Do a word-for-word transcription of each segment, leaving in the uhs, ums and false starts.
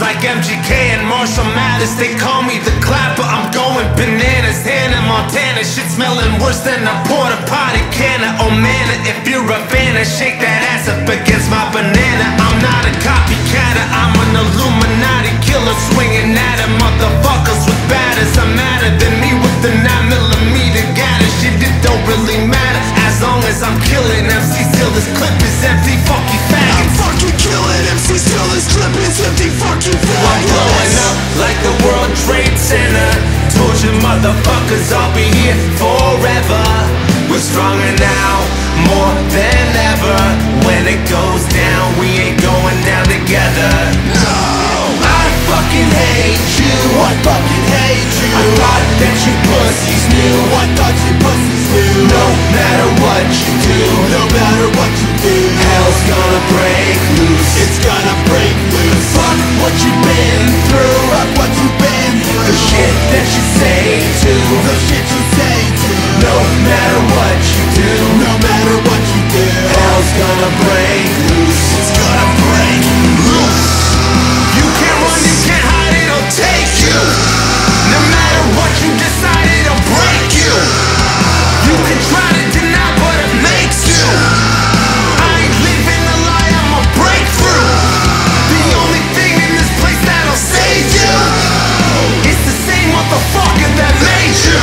Like M G K and Marshall Mathers, they call me the clapper. I'm going bananas, Hannah Montana. Shit smelling worse than a porta potty canna. Oh man, if you're a fan, shake that ass up against my banana. I'm not a copycatter, I'm an Illuminati killer, swinging at him, motherfuckers with batters. I'm madder than me with the nine millimeter gather. Shit, it don't really matter as long as I'm killing M C till this clip is empty. Fuck you, faggots. I'm fucking killing M C till this clip is empty. Fuck you, faggots. I'm blowing up like the World Trade Center. Told you motherfuckers I'll be here forever. We're stronger now, more than ever. When it goes down, we ain't going down together. No! I fucking hate you. I fucking hate you. I thought that you pussies knew. I thought you pussies knew. No matter what you do, no matter what you do, hell's gonna break loose. It's gonna break loose. Fuck what you've been through. Fuck what you've been through. The shit that you say to. The shit you say to. No matter what you do, no matter what you do, hell's gonna break loose. It's gonna break loose. You can't run, you can't hide, it'll take you. No matter what you decide, it'll break you. You can try to deny, but it makes you. I ain't living a lie, I'm a breakthrough. The only thing in this place that'll save you is the same motherfucker that made you.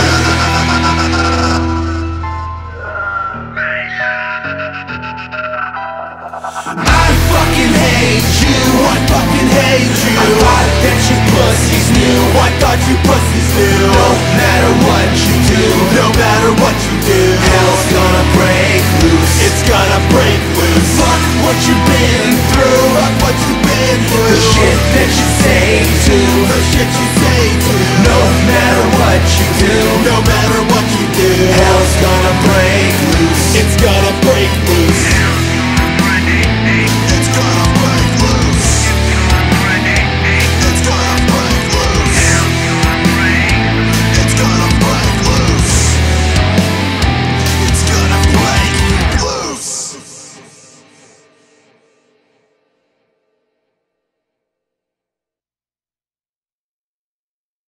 I fucking hate you. I thought that you pussies knew. I thought you pussies knew. No matter what you do, no matter what you do, hell's gonna break loose. It's gonna break loose. Fuck what you've been through. Fuck what you've been through. The shit that you say to. The shit you say to. No matter what you do, no matter what you do, hell's gonna break loose. It's gonna break loose.